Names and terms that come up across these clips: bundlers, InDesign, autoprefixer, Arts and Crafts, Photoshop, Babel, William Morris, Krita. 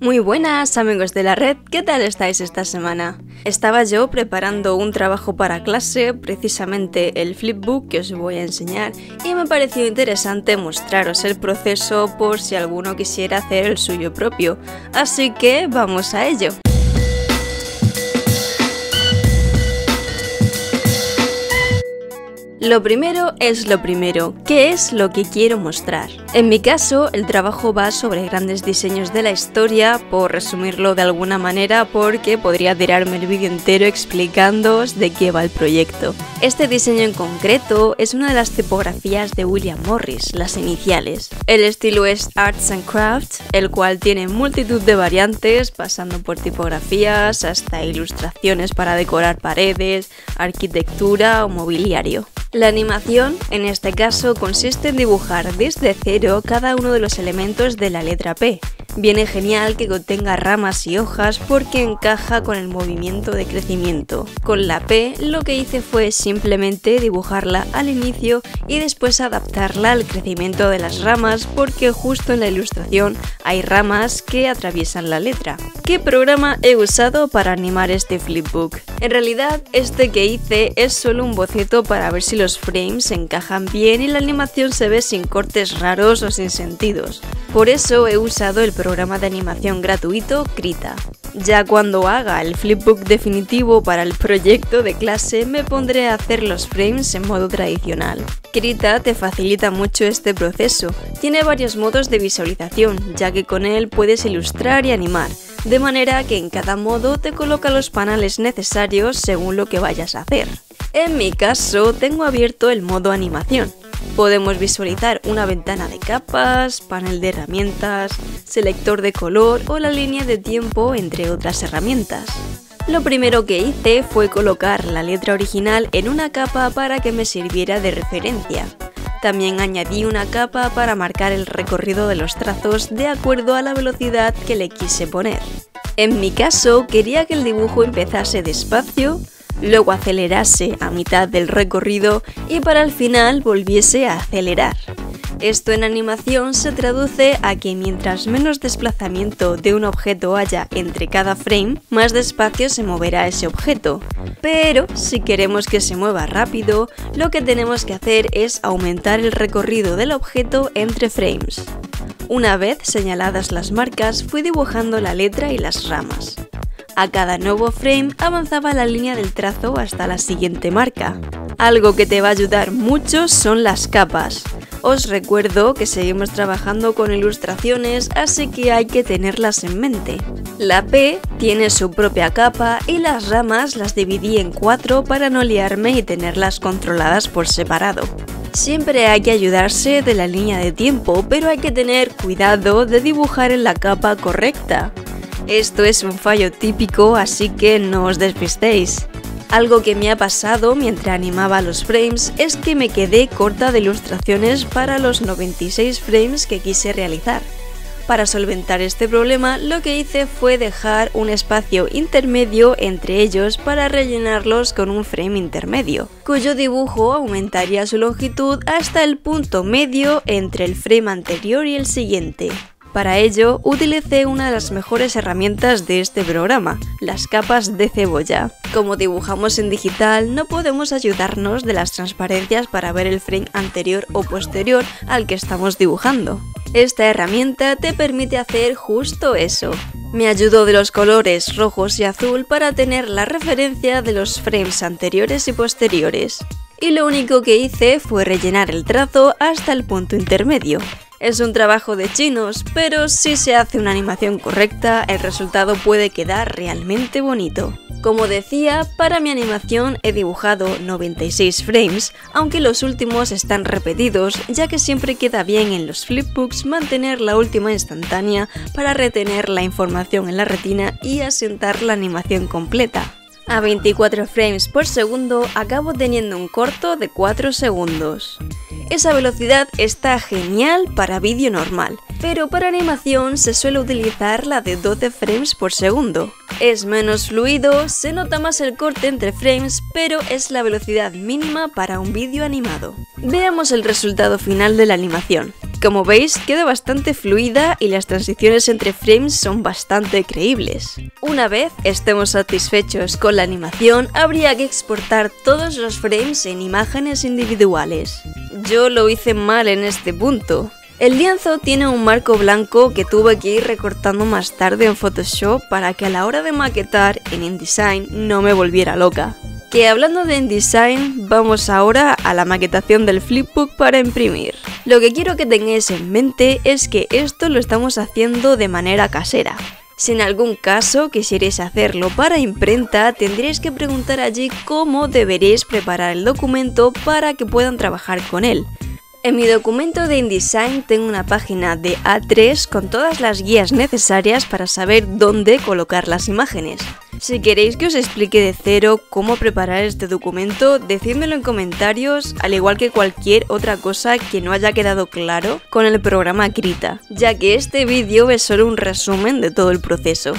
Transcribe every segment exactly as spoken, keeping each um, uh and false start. Muy buenas amigos de la red, ¿qué tal estáis esta semana? Estaba yo preparando un trabajo para clase, precisamente el flipbook que os voy a enseñar, y me pareció interesante mostraros el proceso por si alguno quisiera hacer el suyo propio, así que vamos a ello. Lo primero es lo primero, ¿qué es lo que quiero mostrar? En mi caso, el trabajo va sobre grandes diseños de la historia, por resumirlo de alguna manera, porque podría tirarme el vídeo entero explicándoos de qué va el proyecto. Este diseño en concreto es una de las tipografías de William Morris, las iniciales. El estilo es Arts and Crafts, el cual tiene multitud de variantes, pasando por tipografías hasta ilustraciones para decorar paredes, arquitectura o mobiliario. La animación, en este caso, consiste en dibujar desde cero cada uno de los elementos de la letra P. Viene genial que contenga ramas y hojas porque encaja con el movimiento de crecimiento. Con la P lo que hice fue simplemente dibujarla al inicio y después adaptarla al crecimiento de las ramas porque justo en la ilustración hay ramas que atraviesan la letra. ¿Qué programa he usado para animar este flipbook? En realidad, este que hice es solo un boceto para ver si los frames encajan bien y la animación se ve sin cortes raros o sin sentidos. Por eso he usado el programa de animación gratuito Krita. Ya cuando haga el flipbook definitivo para el proyecto de clase me pondré a hacer los frames en modo tradicional. Krita te facilita mucho este proceso, tiene varios modos de visualización, ya que con él puedes ilustrar y animar, de manera que en cada modo te coloca los paneles necesarios según lo que vayas a hacer. En mi caso tengo abierto el modo animación. Podemos visualizar una ventana de capas, panel de herramientas, selector de color o la línea de tiempo, entre otras herramientas. Lo primero que hice fue colocar la letra original en una capa para que me sirviera de referencia. También añadí una capa para marcar el recorrido de los trazos de acuerdo a la velocidad que le quise poner. En mi caso, quería que el dibujo empezase despacio, luego acelerase a mitad del recorrido y para el final volviese a acelerar. Esto en animación se traduce a que mientras menos desplazamiento de un objeto haya entre cada frame, más despacio se moverá ese objeto. Pero si queremos que se mueva rápido, lo que tenemos que hacer es aumentar el recorrido del objeto entre frames. Una vez señaladas las marcas, fui dibujando la letra y las ramas. A cada nuevo frame avanzaba la línea del trazo hasta la siguiente marca. Algo que te va a ayudar mucho son las capas. Os recuerdo que seguimos trabajando con ilustraciones, así que hay que tenerlas en mente. La P tiene su propia capa y las ramas las dividí en cuatro para no liarme y tenerlas controladas por separado. Siempre hay que ayudarse de la línea de tiempo, pero hay que tener cuidado de dibujar en la capa correcta. Esto es un fallo típico, así que no os despistéis. Algo que me ha pasado mientras animaba los frames es que me quedé corta de ilustraciones para los noventa y seis frames que quise realizar. Para solventar este problema, lo que hice fue dejar un espacio intermedio entre ellos para rellenarlos con un frame intermedio, cuyo dibujo aumentaría su longitud hasta el punto medio entre el frame anterior y el siguiente. Para ello, utilicé una de las mejores herramientas de este programa, las capas de cebolla. Como dibujamos en digital, no podemos ayudarnos de las transparencias para ver el frame anterior o posterior al que estamos dibujando. Esta herramienta te permite hacer justo eso. Me ayudó de los colores rojos y azul para tener la referencia de los frames anteriores y posteriores. Y lo único que hice fue rellenar el trazo hasta el punto intermedio. Es un trabajo de chinos, pero si se hace una animación correcta, el resultado puede quedar realmente bonito. Como decía, para mi animación he dibujado noventa y seis frames, aunque los últimos están repetidos, ya que siempre queda bien en los flipbooks mantener la última instantánea para retener la información en la retina y asentar la animación completa. A veinticuatro frames por segundo acabo teniendo un corto de cuatro segundos. Esa velocidad está genial para vídeo normal, pero para animación se suele utilizar la de doce frames por segundo. Es menos fluido, se nota más el corte entre frames, pero es la velocidad mínima para un vídeo animado. Veamos el resultado final de la animación. Como veis, queda bastante fluida y las transiciones entre frames son bastante creíbles. Una vez estemos satisfechos con la animación, habría que exportar todos los frames en imágenes individuales. Yo lo hice mal en este punto. El lienzo tiene un marco blanco que tuve que ir recortando más tarde en Photoshop para que a la hora de maquetar en InDesign no me volviera loca. Que hablando de InDesign, vamos ahora a la maquetación del flipbook para imprimir. Lo que quiero que tengáis en mente es que esto lo estamos haciendo de manera casera. Si en algún caso quisierais hacerlo para imprenta, tendréis que preguntar allí cómo deberéis preparar el documento para que puedan trabajar con él. En mi documento de InDesign tengo una página de A tres con todas las guías necesarias para saber dónde colocar las imágenes. Si queréis que os explique de cero cómo preparar este documento, decídmelo en comentarios, al igual que cualquier otra cosa que no haya quedado claro con el programa Krita, ya que este vídeo es solo un resumen de todo el proceso.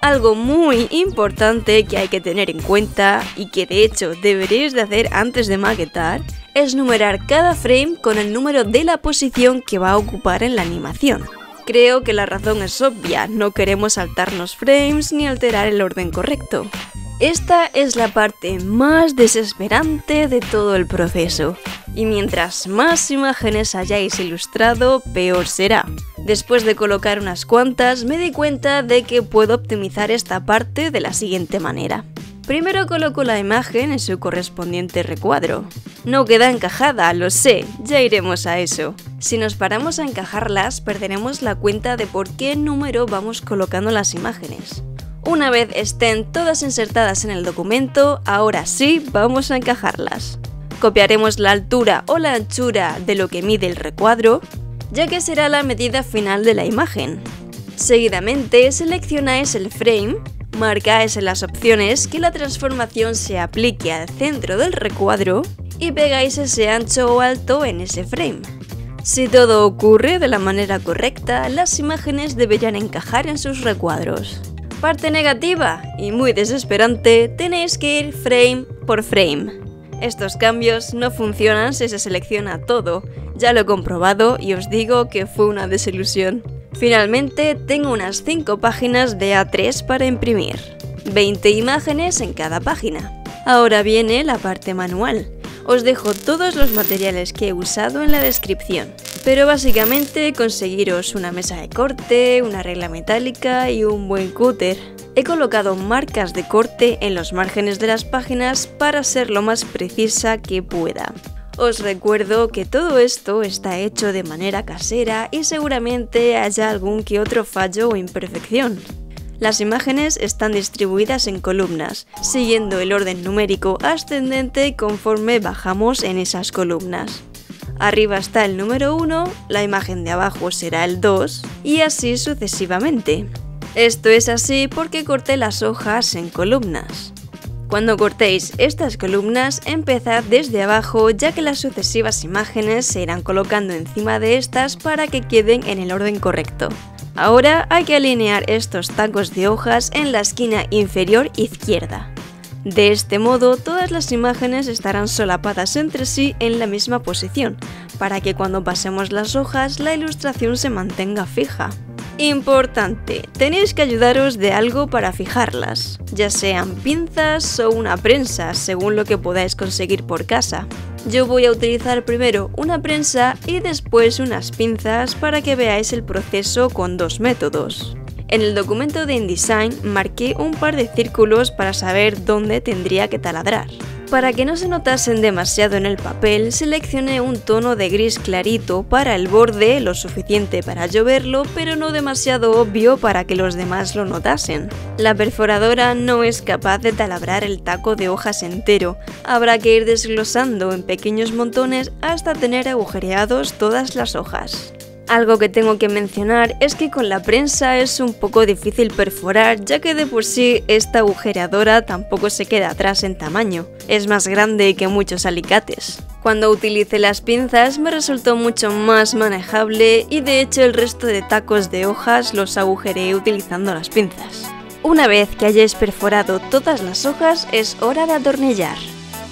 Algo muy importante que hay que tener en cuenta y que de hecho deberéis de hacer antes de maquetar es numerar cada frame con el número de la posición que va a ocupar en la animación. Creo que la razón es obvia, no queremos saltarnos frames ni alterar el orden correcto. Esta es la parte más desesperante de todo el proceso, y mientras más imágenes hayáis ilustrado, peor será. Después de colocar unas cuantas, me di cuenta de que puedo optimizar esta parte de la siguiente manera. Primero coloco la imagen en su correspondiente recuadro. No queda encajada, lo sé, ya iremos a eso. Si nos paramos a encajarlas, perderemos la cuenta de por qué número vamos colocando las imágenes. Una vez estén todas insertadas en el documento, ahora sí vamos a encajarlas. Copiaremos la altura o la anchura de lo que mide el recuadro, ya que será la medida final de la imagen. Seguidamente seleccionáis el frame, marcáis en las opciones que la transformación se aplique al centro del recuadro y pegáis ese ancho o alto en ese frame. Si todo ocurre de la manera correcta, las imágenes deberían encajar en sus recuadros. Parte negativa y muy desesperante, tenéis que ir frame por frame. Estos cambios no funcionan si se selecciona todo, ya lo he comprobado y os digo que fue una desilusión. Finalmente, tengo unas cinco páginas de A tres para imprimir, veinte imágenes en cada página. Ahora viene la parte manual. Os dejo todos los materiales que he usado en la descripción, pero básicamente conseguiros una mesa de corte, una regla metálica y un buen cúter. He colocado marcas de corte en los márgenes de las páginas para ser lo más precisa que pueda. Os recuerdo que todo esto está hecho de manera casera y seguramente haya algún que otro fallo o imperfección. Las imágenes están distribuidas en columnas, siguiendo el orden numérico ascendente conforme bajamos en esas columnas. Arriba está el número uno, la imagen de abajo será el dos y así sucesivamente. Esto es así porque corté las hojas en columnas. Cuando cortéis estas columnas, empezad desde abajo, ya que las sucesivas imágenes se irán colocando encima de estas para que queden en el orden correcto. Ahora hay que alinear estos tacos de hojas en la esquina inferior izquierda. De este modo, todas las imágenes estarán solapadas entre sí en la misma posición, para que cuando pasemos las hojas la ilustración se mantenga fija. Importante, tenéis que ayudaros de algo para fijarlas, ya sean pinzas o una prensa, según lo que podáis conseguir por casa. Yo voy a utilizar primero una prensa y después unas pinzas para que veáis el proceso con dos métodos. En el documento de InDesign marqué un par de círculos para saber dónde tendría que taladrar. Para que no se notasen demasiado en el papel, seleccioné un tono de gris clarito para el borde, lo suficiente para yo verlo, pero no demasiado obvio para que los demás lo notasen. La perforadora no es capaz de taladrar el taco de hojas entero, habrá que ir desglosando en pequeños montones hasta tener agujereados todas las hojas. Algo que tengo que mencionar es que con la prensa es un poco difícil perforar, ya que de por sí esta agujereadora tampoco se queda atrás en tamaño, es más grande que muchos alicates. Cuando utilicé las pinzas me resultó mucho más manejable y de hecho el resto de tacos de hojas los agujereé utilizando las pinzas. Una vez que hayáis perforado todas las hojas es hora de atornillar.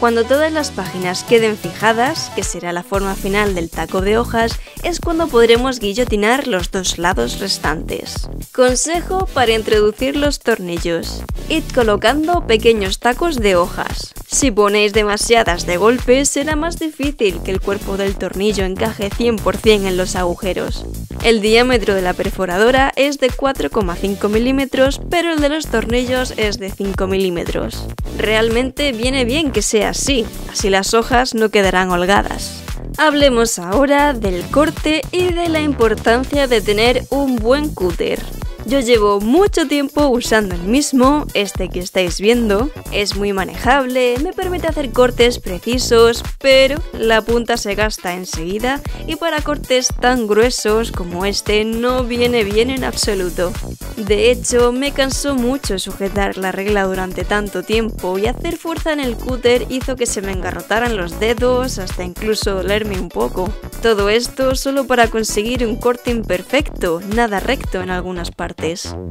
Cuando todas las páginas queden fijadas, que será la forma final del taco de hojas, es cuando podremos guillotinar los dos lados restantes. Consejo para introducir los tornillos. Id colocando pequeños tacos de hojas. Si ponéis demasiadas de golpe, será más difícil que el cuerpo del tornillo encaje cien por cien en los agujeros. El diámetro de la perforadora es de cuatro coma cinco milímetros, pero el de los tornillos es de cinco milímetros. Realmente viene bien que sea así, así las hojas no quedarán holgadas. Hablemos ahora del corte y de la importancia de tener un buen cúter. Yo llevo mucho tiempo usando el mismo, este que estáis viendo, es muy manejable, me permite hacer cortes precisos, pero la punta se gasta enseguida y para cortes tan gruesos como este no viene bien en absoluto. De hecho, me cansó mucho sujetar la regla durante tanto tiempo y hacer fuerza en el cúter hizo que se me engarrotaran los dedos, hasta incluso dolerme un poco. Todo esto solo para conseguir un corte imperfecto, nada recto en algunas partes.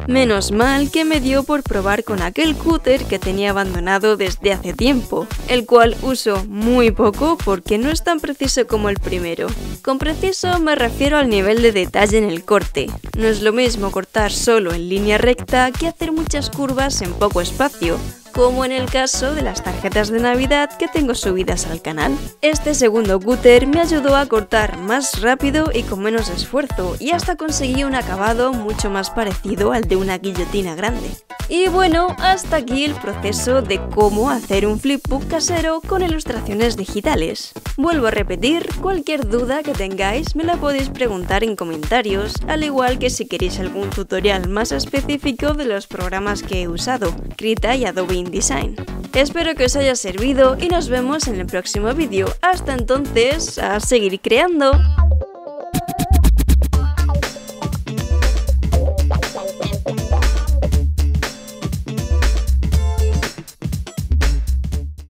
Menos mal que me dio por probar con aquel cúter que tenía abandonado desde hace tiempo, el cual uso muy poco porque no es tan preciso como el primero. Con preciso me refiero al nivel de detalle en el corte. No es lo mismo cortar solo en línea recta que hacer muchas curvas en poco espacio, como en el caso de las tarjetas de Navidad que tengo subidas al canal. Este segundo cúter me ayudó a cortar más rápido y con menos esfuerzo, y hasta conseguí un acabado mucho más parecido al de una guillotina grande. Y bueno, hasta aquí el proceso de cómo hacer un flipbook casero con ilustraciones digitales. Vuelvo a repetir, cualquier duda que tengáis me la podéis preguntar en comentarios, al igual que si queréis algún tutorial más específico de los programas que he usado, Krita y Adobe InDesign. InDesign. Espero que os haya servido y nos vemos en el próximo vídeo. Hasta entonces, a seguir creando.